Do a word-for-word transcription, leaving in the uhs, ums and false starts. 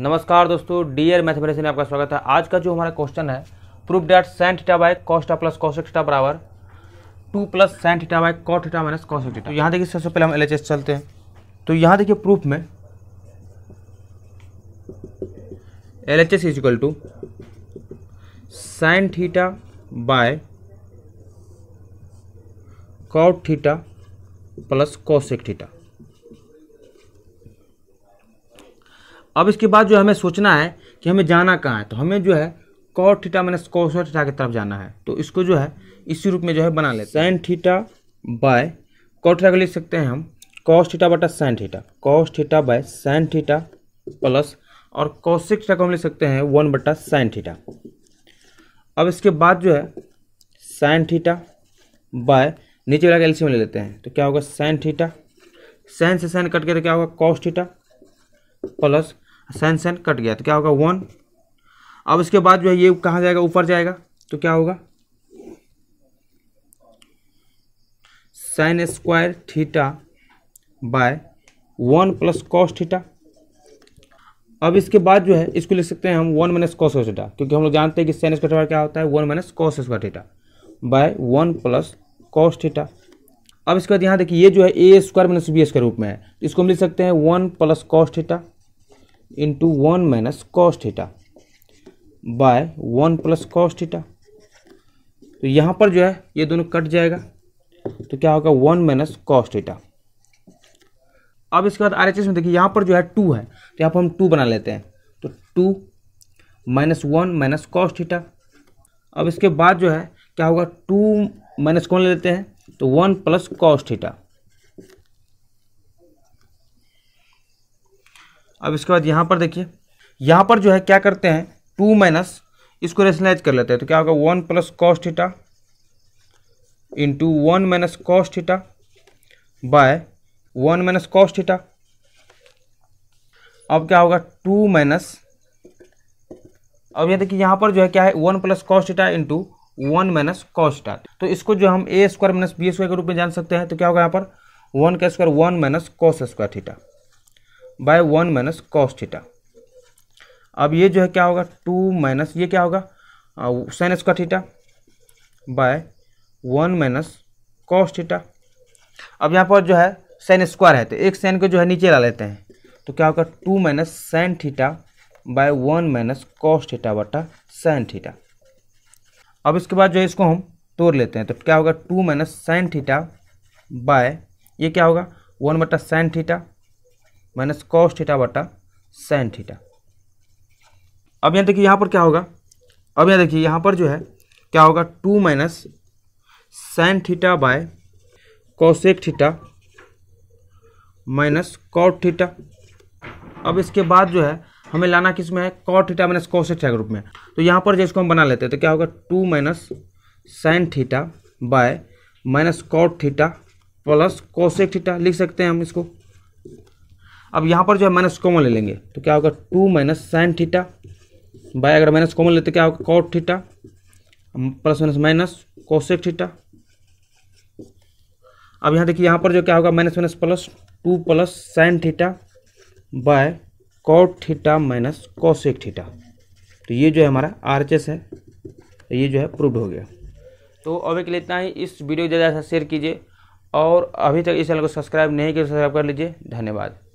नमस्कार दोस्तों, dear mathematician में आपका स्वागत है। आज का जो हमारा क्वेश्चन है, proof that Saint theta by cot theta plus cosec theta बराबर two plus Saint theta by cot theta minus cosec theta. तो यहाँ देखिए, सबसे पहले हम एल एच एस चलते हैं। तो यहाँ देखिए प्रूफ में L H S is equal to sine theta by cot theta plus cosec theta. अब इसके बाद जो हमें सोचना है कि हमें जाना कहाँ है, तो हमें जो है cot theta minus cos theta की तरफ जाना है। तो इसको जो है इसी रूप में जो है बना लेते हैं। Sine theta by cot theta को लिख सकते हैं हम कॉस थीटा बटा sine theta, cos theta by sine theta plus, और कॉसेक थीटा को हम लिख सकते हैं वन बटा साइन थीटा। अब इसके बाद जो है साइन थीटा बाय नीचे वाला एलसीएम ले लेते हैं। तो क्या होगा, साइन थीटा साइन से साइन कट गया, तो क्या होगा cos theta plus, sine sine cut गया तो क्या होगा वन। अब इसके बाद जो है ये कहाँ जाएगा, ऊपर जाएगा, तो क्या होगा sine square theta by one plus cos theta. अब इसके बाद जो है इसको लिख सकते हैं हम वन माइनस कॉस थीटा, क्योंकि हम लोग जानते हैं कि साइन स्क्वायर थीटा क्या होता है, one minus cos square theta by one plus cos theta. अब इसके बाद यहाँ देखिए, ये जो है A square minus B square रूप में है, इसको हम लिख सकते हैं one plus cos theta into one minus cos theta by one plus cos theta. तो यहाँ पर जो है ये दोनों कट जाएगा, तो क्या होगा वन माइनस कॉस थीटा। अब इसके बाद आर एच एस में देखिए, यहाँ पर जो है टू है, तो यहाँ पर हम टू बना लेते हैं। तो two minus one minus cos theta. अब इसके बाद जो है क्या होगा, टू माइनस कौन ले लेते हैं, तो वन प्लस कॉस थीटा। अब इसके बाद यहाँ पर देखिए, यहाँ पर जो है क्या करते हैं, टू माइनस इसको रेशनलाइज कर लेते हैं, तो क्या होगा one plus cos theta into one minus cos theta by one minus cos theta. अब क्या होगा टू माइनस, अब ये देखिए यहाँ पर जो है क्या है one plus cos theta into one minus cos theta. तो इसको जो हम A square minus B square के रूप में जान सकते हैं। तो क्या होगा यहाँ पर वन का square one minus cos square theta by one minus cos theta. अब ये जो है क्या होगा टू माइनस, ये क्या होगा sine square theta by one minus cos theta. अब यहाँ पर जो है साइन स्क्वायर है, तो एक साइन को जो है नीचे ला लेते हैं, तो क्या होगा two minus sine theta by one minus cos theta बटा साइन थीटा। अब इसके बाद जो है इसको हम तोड़ लेते हैं, तो क्या होगा two minus sine theta by, ये क्या होगा वन बटा sine theta minus cos theta बटा साइन थीटा। अब यहाँ देखिए यहाँ पर क्या होगा, अब यहाँ देखिए यहाँ पर जो है क्या होगा two minus sine theta by cosec theta minus cot theta. अब इसके बाद जो है हमें लाना किस में है, cot theta minus cosec theta के रूप में। तो यहाँ पर जो इसको हम बना लेते हैं, तो क्या होगा two minus sine theta by minus cot theta plus cosec theta लिख सकते हैं हम इसको। अब यहाँ पर जो है माइनस कॉमन ले लेंगे, तो क्या होगा two minus sine theta by, अगर माइनस कॉमन लेते क्या होगा cot theta plus minus minus cosec theta. अब यहाँ देखिए यहाँ पर जो क्या होगा minus minus plus, two plus sine theta by cot theta minus cosec theta. तो ये जो है हमारा आर एच एस है, ये जो है प्रूव्ड हो गया। तो अभी के लिए इतना ही। इस वीडियो को ज़्यादा से शेयर कीजिए और अभी तक इस चैनल को सब्सक्राइब नहीं किया सब्सक्राइब कर लीजिए। धन्यवाद।